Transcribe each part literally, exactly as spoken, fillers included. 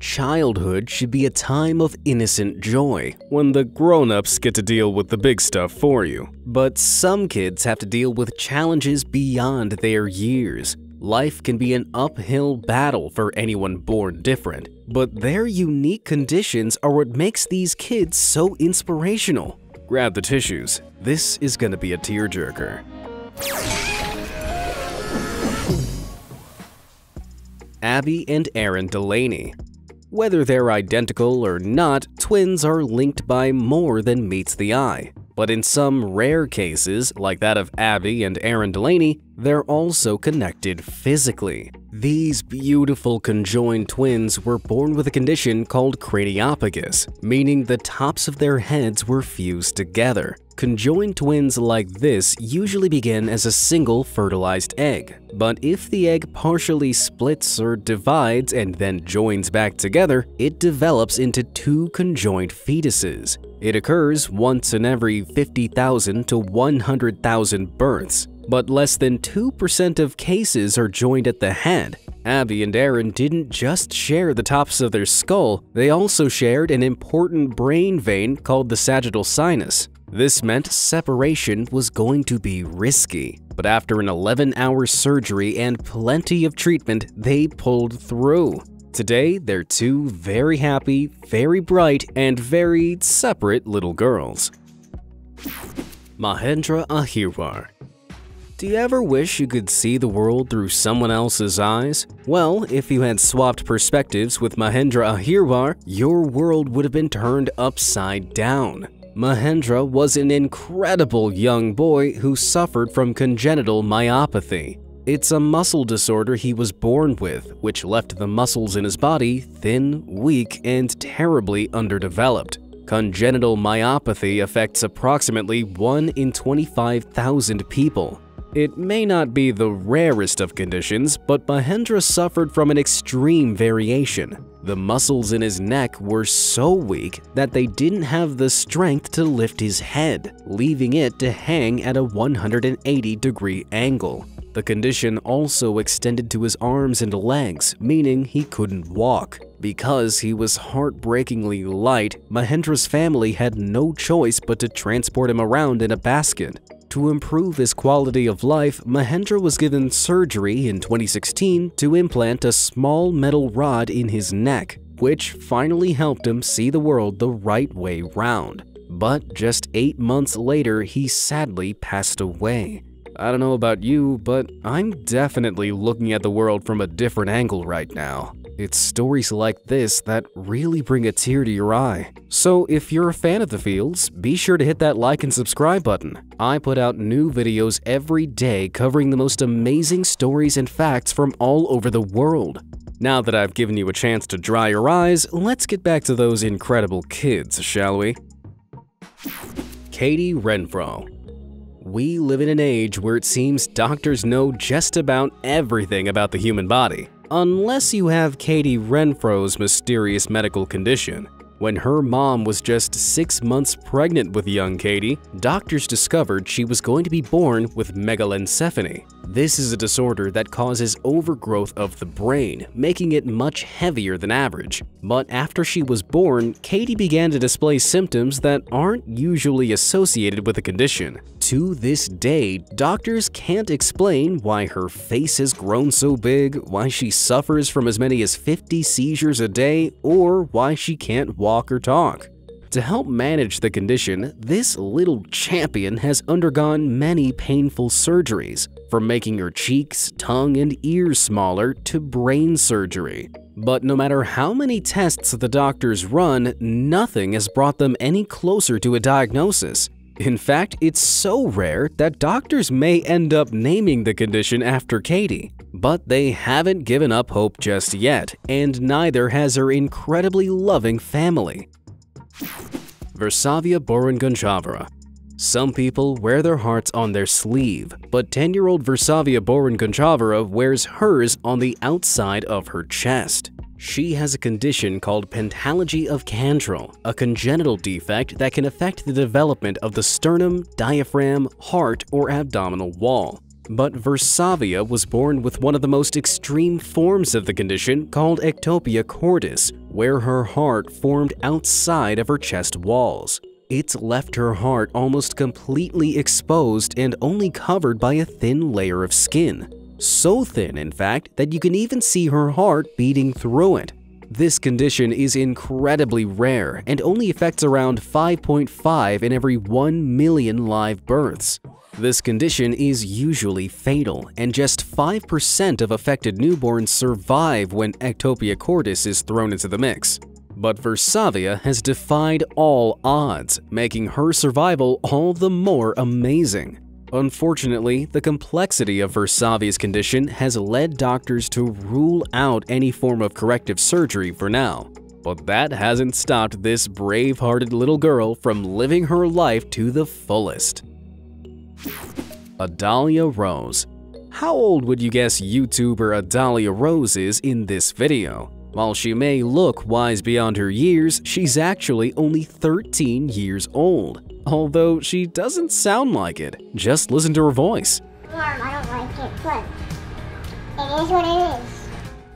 Childhood should be a time of innocent joy, when the grown-ups get to deal with the big stuff for you. But some kids have to deal with challenges beyond their years. Life can be an uphill battle for anyone born different, but their unique conditions are what makes these kids so inspirational. Grab the tissues. This is gonna be a tearjerker. Abby and Erin Delaney. Whether they're identical or not, twins are linked by more than meets the eye. But in some rare cases, like that of Abby and Erin Delaney, they're also connected physically. These beautiful conjoined twins were born with a condition called craniopagus, meaning the tops of their heads were fused together. Conjoined twins like this usually begin as a single fertilized egg, but if the egg partially splits or divides and then joins back together, it develops into two conjoined fetuses. It occurs once in every fifty thousand to one hundred thousand births, but less than two percent of cases are joined at the head. Abby and Erin didn't just share the tops of their skull, they also shared an important brain vein called the sagittal sinus. This meant separation was going to be risky, but after an eleven hour surgery and plenty of treatment, they pulled through. Today, they're two very happy, very bright, and very separate little girls. Mahendra Ahirwar. Do you ever wish you could see the world through someone else's eyes? Well, if you had swapped perspectives with Mahendra Ahirwar, your world would have been turned upside down. Mahendra was an incredible young boy who suffered from congenital myopathy. It's a muscle disorder he was born with, which left the muscles in his body thin, weak, and terribly underdeveloped. Congenital myopathy affects approximately one in twenty-five thousand people. It may not be the rarest of conditions, but Mahendra suffered from an extreme variation. The muscles in his neck were so weak that they didn't have the strength to lift his head, leaving it to hang at a one hundred eighty degree angle. The condition also extended to his arms and legs, meaning he couldn't walk. Because he was heartbreakingly light, Mahendra's family had no choice but to transport him around in a basket. To improve his quality of life, Mahendra was given surgery in twenty sixteen to implant a small metal rod in his neck, which finally helped him see the world the right way round. But just eight months later, he sadly passed away. I don't know about you, but I'm definitely looking at the world from a different angle right now. It's stories like this that really bring a tear to your eye. So if you're a fan of the fields, be sure to hit that like and subscribe button. I put out new videos every day covering the most amazing stories and facts from all over the world. Now that I've given you a chance to dry your eyes, let's get back to those incredible kids, shall we? Katie Renfrow. We live in an age where it seems doctors know just about everything about the human body. Unless you have Katie Renfrow's mysterious medical condition. When her mom was just six months pregnant with young Katie, doctors discovered she was going to be born with megalencephaly. This is a disorder that causes overgrowth of the brain, making it much heavier than average. But after she was born, Katie began to display symptoms that aren't usually associated with the condition. To this day, doctors can't explain why her face has grown so big, why she suffers from as many as fifty seizures a day, or why she can't walk or talk. To help manage the condition, this little champion has undergone many painful surgeries, from making her cheeks, tongue, and ears smaller to brain surgery. But no matter how many tests the doctors run, nothing has brought them any closer to a diagnosis. In fact, it's so rare that doctors may end up naming the condition after Katie. But they haven't given up hope just yet, and neither has her incredibly loving family. Versavia Boran Gonchavara. Some people wear their hearts on their sleeve, but ten-year-old Versavia Boran Gonchavara wears hers on the outside of her chest. She has a condition called Pentalogy of Cantrell, a congenital defect that can affect the development of the sternum, diaphragm, heart, or abdominal wall. But Versavia was born with one of the most extreme forms of the condition called Ectopia Cordis, where her heart formed outside of her chest walls. It left her heart almost completely exposed and only covered by a thin layer of skin. So thin, in fact, that you can even see her heart beating through it. This condition is incredibly rare and only affects around five point five in every one million live births. This condition is usually fatal, and just five percent of affected newborns survive when Ectopia cordis is thrown into the mix. But Versavia has defied all odds, making her survival all the more amazing. Unfortunately, the complexity of Versavia's condition has led doctors to rule out any form of corrective surgery for now. But that hasn't stopped this brave-hearted little girl from living her life to the fullest. Adalia Rose. How old would you guess YouTuber Adalia Rose is in this video? While she may look wise beyond her years, she's actually only thirteen years old. Although she doesn't sound like it. Just listen to her voice. Mom, I don't like it, but it is what it is.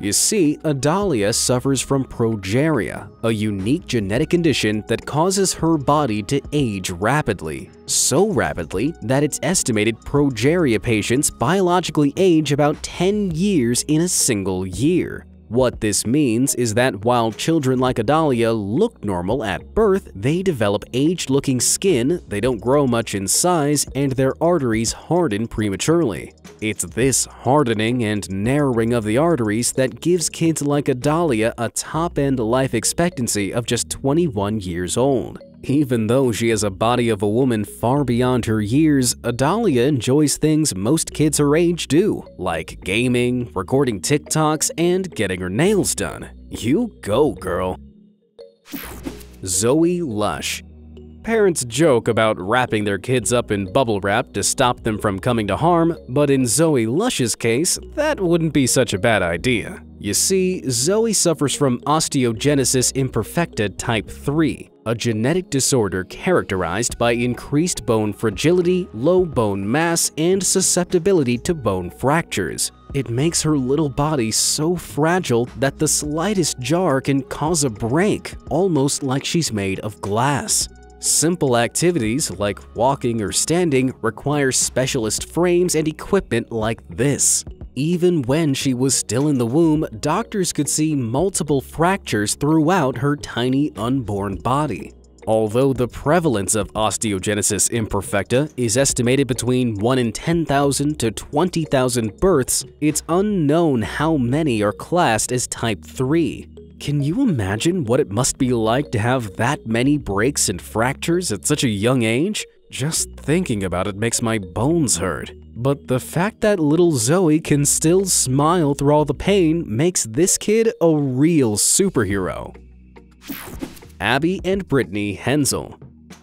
You see, Adalia suffers from progeria, a unique genetic condition that causes her body to age rapidly. So rapidly that it's estimated progeria patients biologically age about ten years in a single year. What this means is that while children like Adalia look normal at birth, they develop aged-looking skin, they don't grow much in size, and their arteries harden prematurely. It's this hardening and narrowing of the arteries that gives kids like Adalia a top-end life expectancy of just twenty-one years old. Even though she has a body of a woman far beyond her years, Adalia enjoys things most kids her age do, like gaming, recording TikToks, and getting her nails done. You go, girl. Zoe Lush. Parents joke about wrapping their kids up in bubble wrap to stop them from coming to harm, but in Zoe Lush's case, that wouldn't be such a bad idea. You see, Zoe suffers from osteogenesis imperfecta type three, a genetic disorder characterized by increased bone fragility, low bone mass, and susceptibility to bone fractures. It makes her little body so fragile that the slightest jar can cause a break, almost like she's made of glass. Simple activities like walking or standing require specialist frames and equipment like this. Even when she was still in the womb, doctors could see multiple fractures throughout her tiny unborn body. Although the prevalence of osteogenesis imperfecta is estimated between one in ten thousand to twenty thousand births, it's unknown how many are classed as type three. Can you imagine what it must be like to have that many breaks and fractures at such a young age? Just thinking about it makes my bones hurt. But the fact that little Zoe can still smile through all the pain makes this kid a real superhero. Abby and Brittany Hensel.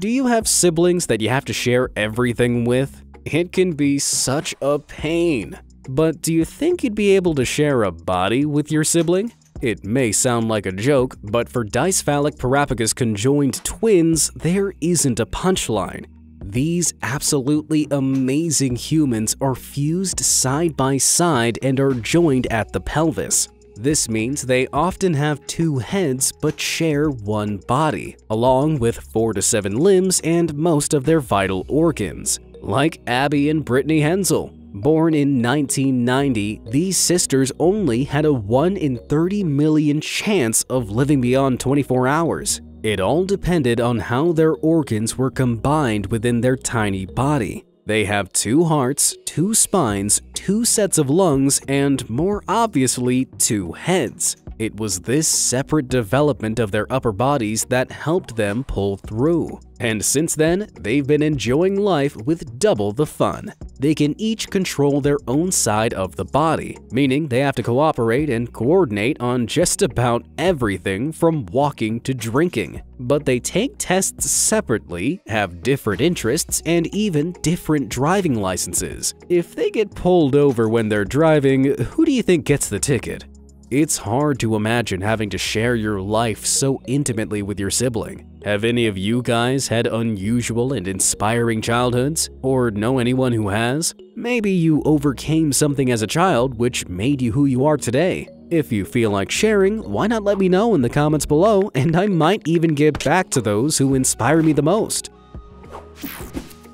Do you have siblings that you have to share everything with? It can be such a pain. But do you think you'd be able to share a body with your sibling? It may sound like a joke, but for Dicephalic Parapagus conjoined twins, there isn't a punchline. These absolutely amazing humans are fused side by side and are joined at the pelvis. This means they often have two heads but share one body, along with four to seven limbs and most of their vital organs, like Abby and Brittany Hensel. Born in nineteen ninety, these sisters only had a one in thirty million chance of living beyond twenty-four hours. It all depended on how their organs were combined within their tiny body. They have two hearts, two spines, two sets of lungs, and more obviously, two heads. It was this separate development of their upper bodies that helped them pull through. And since then, they've been enjoying life with double the fun. They can each control their own side of the body, meaning they have to cooperate and coordinate on just about everything from walking to drinking. But they take tests separately, have different interests, and even different driving licenses. If they get pulled over when they're driving, who do you think gets the ticket? It's hard to imagine having to share your life so intimately with your sibling. Have any of you guys had unusual and inspiring childhoods? Or know anyone who has? Maybe you overcame something as a child which made you who you are today. If you feel like sharing, why not let me know in the comments below, and I might even get back to those who inspire me the most.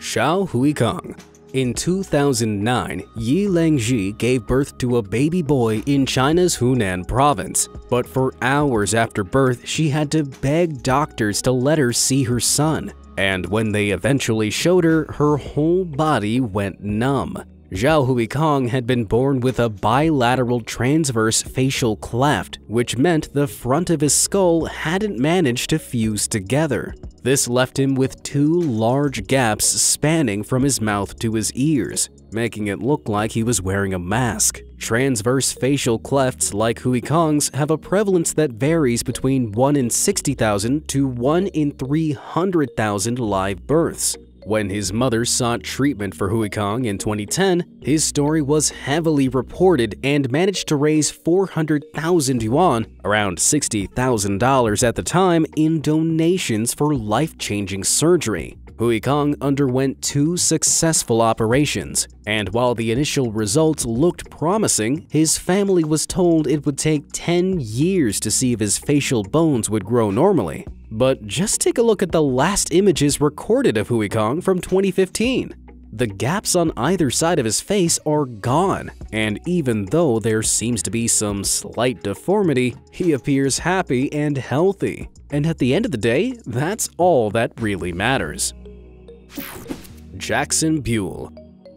Xiaohui Kang. In two thousand nine, Yi Langji gave birth to a baby boy in China's Hunan province, but for hours after birth, she had to beg doctors to let her see her son, and when they eventually showed her, her whole body went numb. Xiaohui Kang had been born with a bilateral transverse facial cleft, which meant the front of his skull hadn't managed to fuse together. This left him with two large gaps spanning from his mouth to his ears, making it look like he was wearing a mask. Transverse facial clefts like Hui Kang's have a prevalence that varies between one in sixty thousand to one in three hundred thousand live births. When his mother sought treatment for Hui Kang in twenty ten, his story was heavily reported and managed to raise four hundred thousand yuan, around sixty thousand dollars at the time, in donations for life-changing surgery. Hui Kang underwent two successful operations, and while the initial results looked promising, his family was told it would take ten years to see if his facial bones would grow normally. But just take a look at the last images recorded of Hui Kang from twenty fifteen. The gaps on either side of his face are gone, and even though there seems to be some slight deformity, he appears happy and healthy. And at the end of the day, that's all that really matters. Jackson Buell.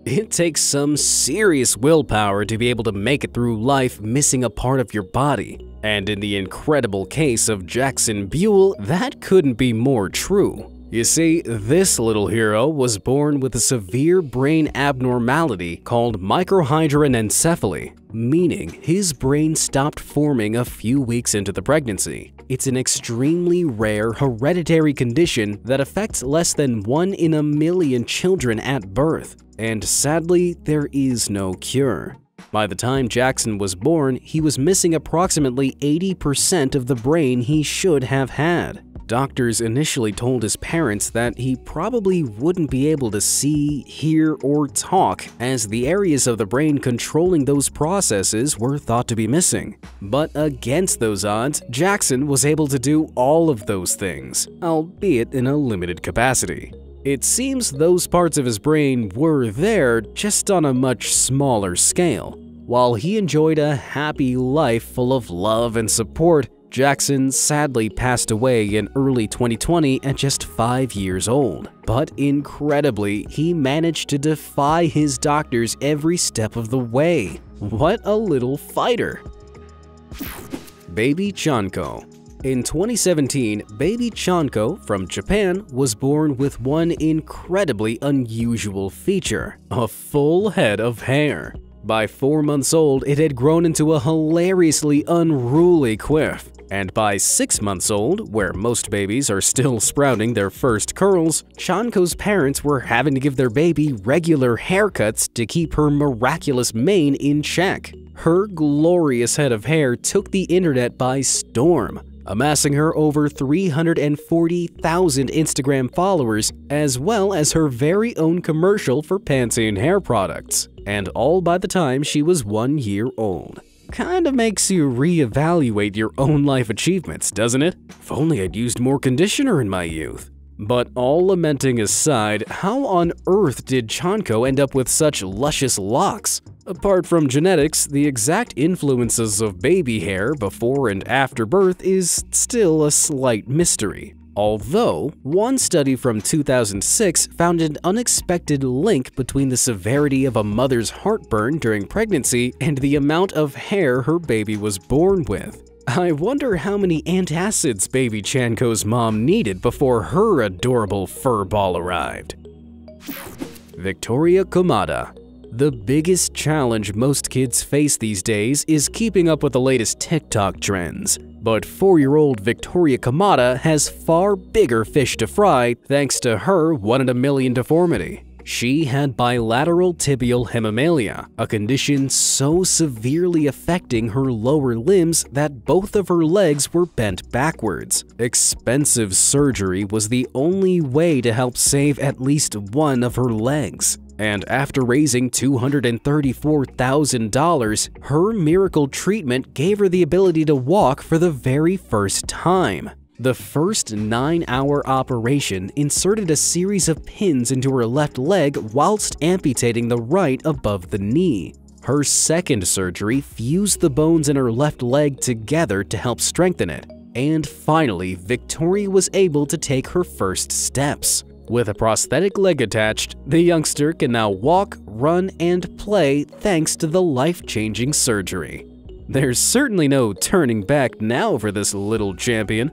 It takes some serious willpower to be able to make it through life missing a part of your body. And in the incredible case of Jackson Buell, that couldn't be more true. You see, this little hero was born with a severe brain abnormality called microhydranencephaly, meaning his brain stopped forming a few weeks into the pregnancy. It's an extremely rare hereditary condition that affects less than one in a million children at birth, and sadly, there is no cure. By the time Jackson was born, he was missing approximately eighty percent of the brain he should have had. Doctors initially told his parents that he probably wouldn't be able to see, hear, or talk, as the areas of the brain controlling those processes were thought to be missing. But against those odds, Jackson was able to do all of those things, albeit in a limited capacity. It seems those parts of his brain were there, just on a much smaller scale. While he enjoyed a happy life full of love and support, Jackson sadly passed away in early twenty twenty at just five years old. But incredibly, he managed to defy his doctors every step of the way. What a little fighter! Baby Chanco. In twenty seventeen, Baby Chanco from Japan was born with one incredibly unusual feature – a full head of hair. By four months old, it had grown into a hilariously unruly quiff, and by six months old, where most babies are still sprouting their first curls, Chanco's parents were having to give their baby regular haircuts to keep her miraculous mane in check. Her glorious head of hair took the internet by storm, amassing her over three hundred forty thousand Instagram followers, as well as her very own commercial for Pantene hair products. And all by the time she was one year old. Kind of makes you reevaluate your own life achievements, doesn't it? If only I'd used more conditioner in my youth. But all lamenting aside, how on earth did Chanco end up with such luscious locks? Apart from genetics, the exact influences of baby hair before and after birth is still a slight mystery. Although, one study from two thousand six found an unexpected link between the severity of a mother's heartburn during pregnancy and the amount of hair her baby was born with. I wonder how many antacids Baby Chanco's mom needed before her adorable furball arrived. Victoria Kamada. The biggest challenge most kids face these days is keeping up with the latest TikTok trends. But four-year-old Victoria Kamada has far bigger fish to fry thanks to her one-in-a-million deformity. She had bilateral tibial hemimelia, a condition so severely affecting her lower limbs that both of her legs were bent backwards. Expensive surgery was the only way to help save at least one of her legs. and after raising two hundred thirty-four thousand dollars, her miracle treatment gave her the ability to walk for the very first time. The first nine hour operation inserted a series of pins into her left leg whilst amputating the right above the knee. Her second surgery fused the bones in her left leg together to help strengthen it. And finally, Victoria was able to take her first steps. With a prosthetic leg attached, the youngster can now walk, run, and play thanks to the life-changing surgery. There's certainly no turning back now for this little champion.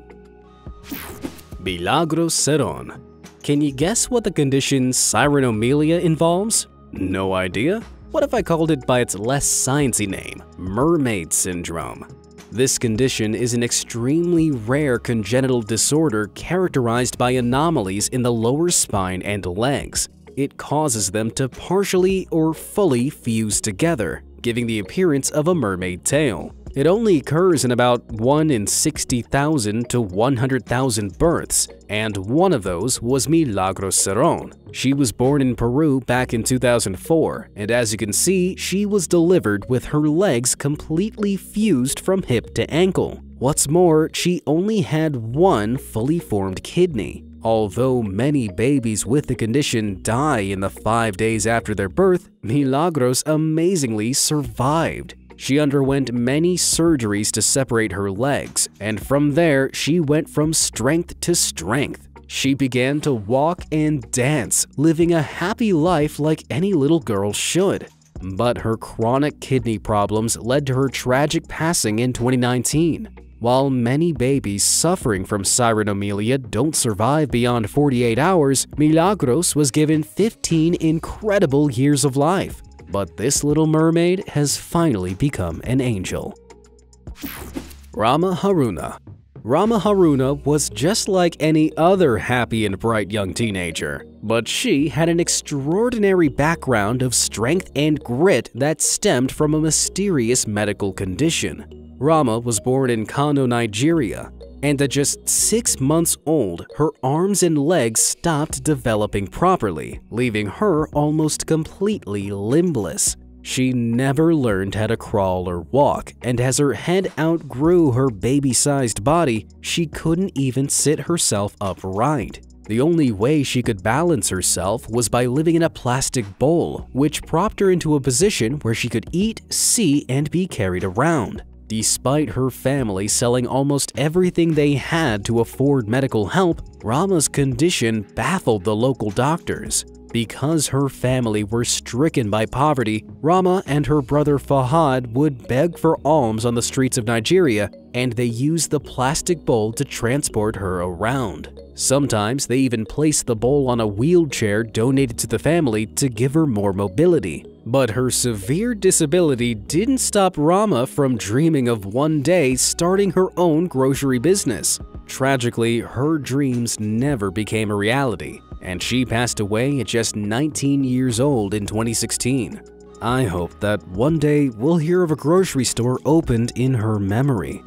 Milagros Cerrón. Can you guess what the condition Sirenomelia involves? No idea? What if I called it by its less sciencey name, mermaid syndrome? This condition is an extremely rare congenital disorder characterized by anomalies in the lower spine and legs. It causes them to partially or fully fuse together, giving the appearance of a mermaid tail. It only occurs in about one in sixty thousand to one hundred thousand births, and one of those was Milagros Cerrón. She was born in Peru back in two thousand four, and as you can see, she was delivered with her legs completely fused from hip to ankle. What's more, she only had one fully formed kidney. Although many babies with the condition die in the five days after their birth, Milagros amazingly survived. She underwent many surgeries to separate her legs, and from there, she went from strength to strength. She began to walk and dance, living a happy life like any little girl should. But her chronic kidney problems led to her tragic passing in twenty nineteen. While many babies suffering from Sirenomelia don't survive beyond forty-eight hours, Milagros was given fifteen incredible years of life. But this little mermaid has finally become an angel. Rama Haruna. Rama Haruna was just like any other happy and bright young teenager, but she had an extraordinary background of strength and grit that stemmed from a mysterious medical condition. Rama was born in Kano, Nigeria, and at just six months old, her arms and legs stopped developing properly, leaving her almost completely limbless. She never learned how to crawl or walk, and as her head outgrew her baby-sized body, she couldn't even sit herself upright. The only way she could balance herself was by living in a plastic bowl, which propped her into a position where she could eat, see, and be carried around. Despite her family selling almost everything they had to afford medical help, Rama's condition baffled the local doctors. Because her family were stricken by poverty, Rama and her brother Fahad would beg for alms on the streets of Nigeria, and they used the plastic bowl to transport her around. Sometimes they even placed the bowl on a wheelchair donated to the family to give her more mobility. But her severe disability didn't stop Rama from dreaming of one day starting her own grocery business. Tragically, her dreams never became a reality, and she passed away at just nineteen years old in twenty sixteen. I hope that one day we'll hear of a grocery store opened in her memory.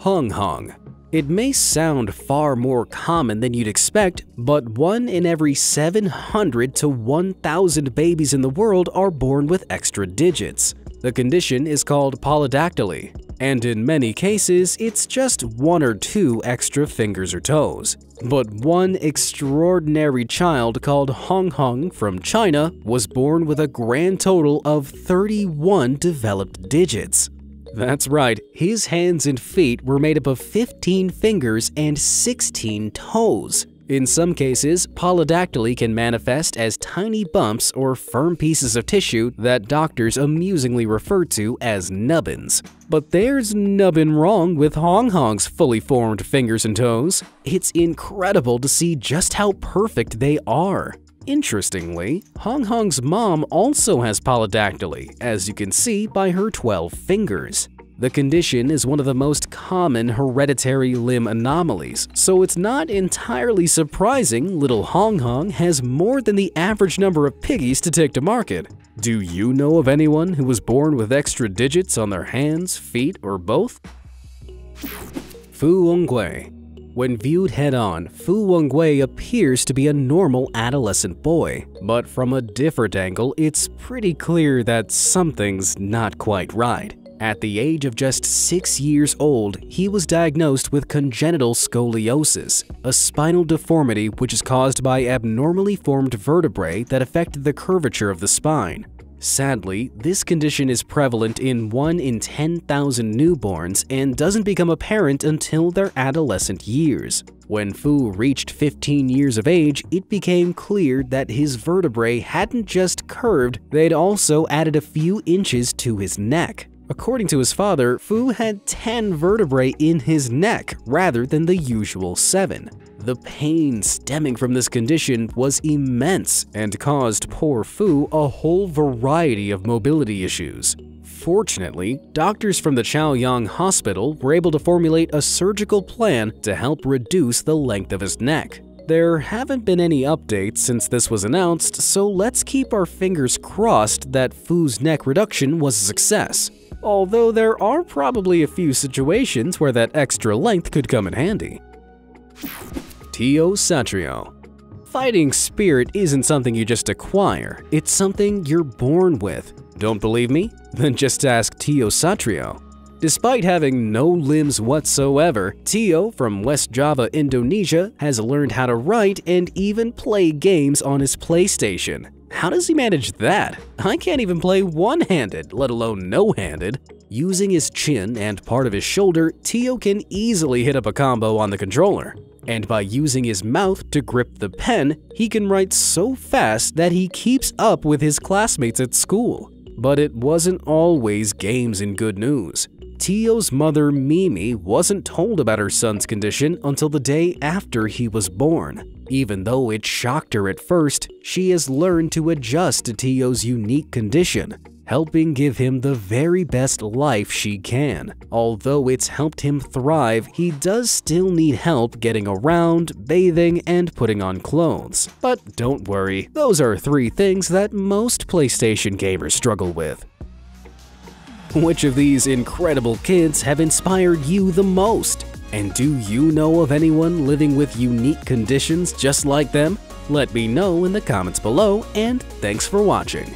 Hong Hong. It may sound far more common than you'd expect, but one in every seven hundred to one thousand babies in the world are born with extra digits. The condition is called polydactyly, and in many cases, it's just one or two extra fingers or toes. But one extraordinary child called Hong Hong from China was born with a grand total of thirty-one developed digits. That's right, his hands and feet were made up of fifteen fingers and sixteen toes. In some cases, polydactyly can manifest as tiny bumps or firm pieces of tissue that doctors amusingly refer to as nubbins. But there's nubbin wrong with Hong Hong's fully formed fingers and toes. It's incredible to see just how perfect they are. Interestingly, Hong Hong's mom also has polydactyly, as you can see by her twelve fingers. The condition is one of the most common hereditary limb anomalies, so it's not entirely surprising little Hong Hong has more than the average number of piggies to take to market. Do you know of anyone who was born with extra digits on their hands, feet, or both? Fu Ongwei. When viewed head-on, Fu Ongwei appears to be a normal adolescent boy, but from a different angle, it's pretty clear that something's not quite right. At the age of just six years old, he was diagnosed with congenital scoliosis, a spinal deformity which is caused by abnormally formed vertebrae that affect the curvature of the spine. Sadly, this condition is prevalent in one in ten thousand newborns and doesn't become apparent until their adolescent years. When Fu reached fifteen years of age, it became clear that his vertebrae hadn't just curved, they'd also added a few inches to his neck. According to his father, Fu had ten vertebrae in his neck rather than the usual seven. The pain stemming from this condition was immense and caused poor Fu a whole variety of mobility issues. Fortunately, doctors from the Chaoyang Hospital were able to formulate a surgical plan to help reduce the length of his neck. There haven't been any updates since this was announced, so let's keep our fingers crossed that Fu's neck reduction was a success. Although there are probably a few situations where that extra length could come in handy. Tio Satrio. Fighting spirit isn't something you just acquire, it's something you're born with. Don't believe me? Then just ask Tio Satrio. Despite having no limbs whatsoever, Tio from West Java, Indonesia has learned how to write and even play games on his PlayStation. How does he manage that? I can't even play one-handed, let alone no-handed. Using his chin and part of his shoulder, Tio can easily hit up a combo on the controller. And by using his mouth to grip the pen, he can write so fast that he keeps up with his classmates at school. But it wasn't always games and good news. Tio's mother, Mimi, wasn't told about her son's condition until the day after he was born. Even though it shocked her at first, she has learned to adjust to Tio's unique condition, helping give him the very best life she can. Although it's helped him thrive, he does still need help getting around, bathing, and putting on clothes. But don't worry, those are three things that most PlayStation gamers struggle with. Which of these incredible kids have inspired you the most? And do you know of anyone living with unique conditions just like them? Let me know in the comments below, and thanks for watching.